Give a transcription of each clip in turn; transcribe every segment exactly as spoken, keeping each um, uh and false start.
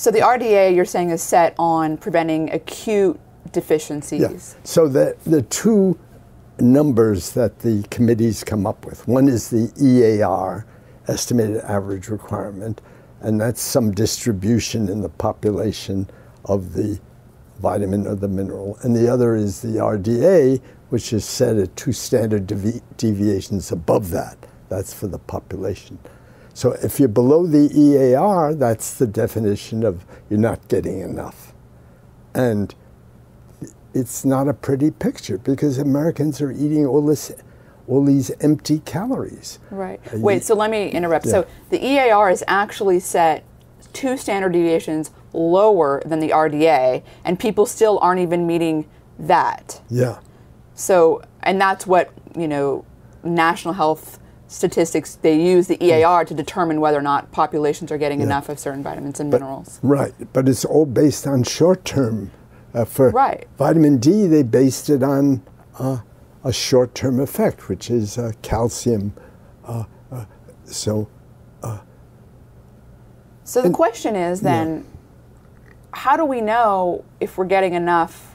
So the R D A, you're saying, is set on preventing acute deficiencies. Yeah. So the, the two numbers that the committees come up with, one is the E A R, estimated average requirement, and that's some distribution in the population of the vitamin or the mineral. And the other is the R D A, which is set at two standard devi deviations above that. That's for the population. So if you're below the E A R, that's the definition of you're not getting enough. And it's not a pretty picture because Americans are eating all this, all these empty calories. Right. Uh, Wait, so let me interrupt. Yeah. So the E A R is actually set two standard deviations lower than the R D A, and people still aren't even meeting that. Yeah. So, and that's what, you know, national health statistics, they use the E A R to determine whether or not populations are getting yeah. enough of certain vitamins and but, minerals. Right, but it's all based on short-term. Uh, for right. vitamin D, they based it on uh, a short-term effect, which is uh, calcium. Uh, uh, so, uh, so the and, question is then, yeah. how do we know if we're getting enough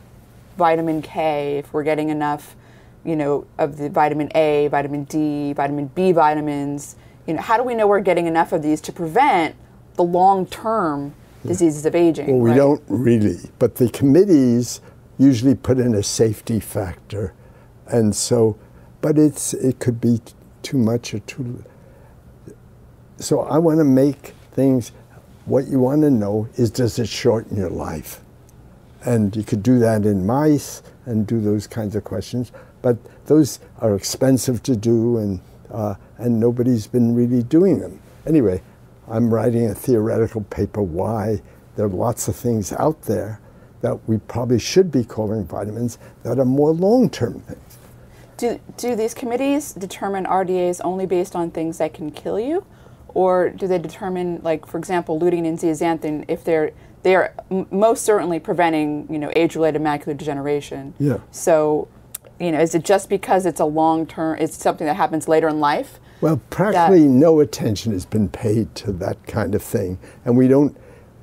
vitamin K, if we're getting enough, you know, of the vitamin A, vitamin D, vitamin B vitamins? You know, how do we know we're getting enough of these to prevent the long-term diseases of aging? Well, we right? don't really, but the committees usually put in a safety factor, and so, but it's it could be too much or too. So I want to make things. What you want to know is, does it shorten your life? And you could do that in mice and do those kinds of questions, but those are expensive to do, and uh, and nobody's been really doing them anyway. I'm writing a theoretical paper why there are lots of things out there that we probably should be calling vitamins that are more long-term things. Do, do these committees determine R D As only based on things that can kill you? Or do they determine, like, for example, lutein and zeaxanthin, if they're, they are m most certainly preventing, you know, age-related macular degeneration? Yeah. So, you know, is it just because it's a long-term, it's something that happens later in life? Well, practically that. no attention has been paid to that kind of thing. And we don't,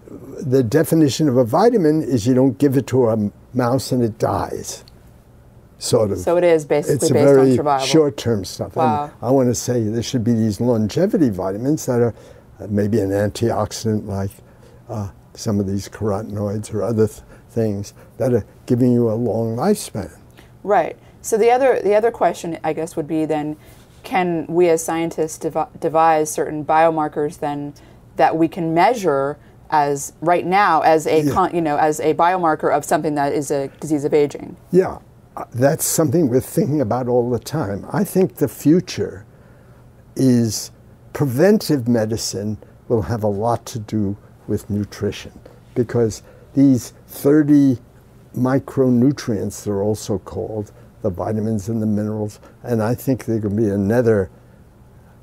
the definition of a vitamin is you don't give it to a mouse and it dies, sort of. So it is basically it's based very on survival. Short-term stuff. Wow. And I want to say there should be these longevity vitamins that are maybe an antioxidant like uh, some of these carotenoids or other th things that are giving you a long lifespan. Right. So the other, the other question, I guess, would be then, can we as scientists devi devise certain biomarkers then that we can measure as right now as a yeah. con you know as a biomarker of something that is a disease of aging? Yeah, uh, that's something we're thinking about all the time. I think the future is preventive medicine will have a lot to do with nutrition, because these thirty micronutrients, they're also called, the vitamins and the minerals, and I think there could be another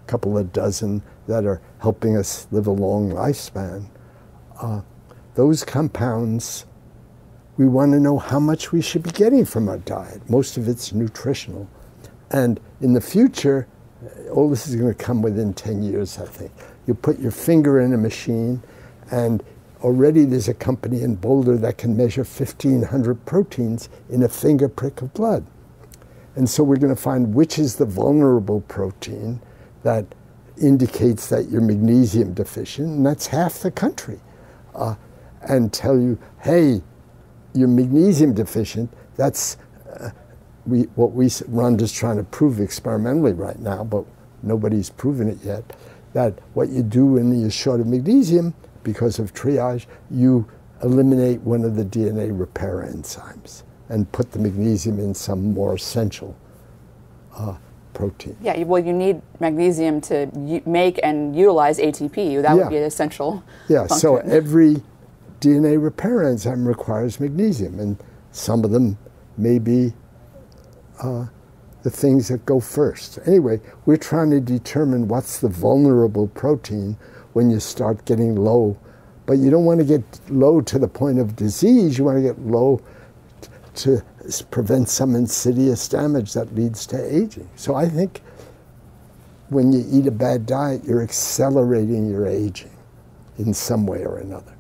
couple of dozen that are helping us live a long lifespan. Uh, those compounds, we want to know how much we should be getting from our diet. Most of it's nutritional. And in the future, all this is going to come within ten years, I think. You put your finger in a machine, and already there's a company in Boulder that can measure fifteen hundred proteins in a finger prick of blood. And so we're going to find which is the vulnerable protein that indicates that you're magnesium deficient, and that's half the country, uh, and tell you, hey, you're magnesium deficient. That's uh, we, what we, Rhonda's trying to prove experimentally right now, but nobody's proven it yet, that what you do when you're short of magnesium, because of triage, you eliminate one of the D N A repair enzymes and put the magnesium in some more essential uh, protein. Yeah, well, you need magnesium to make and utilize A T P. That yeah. would be an essential Yeah, function. So every D N A repair enzyme requires magnesium, and some of them may be uh, the things that go first. Anyway, we're trying to determine what's the vulnerable protein when you start getting low. But you don't want to get low to the point of disease. You want to get low to prevent some insidious damage that leads to aging. So I think when you eat a bad diet, you're accelerating your aging in some way or another.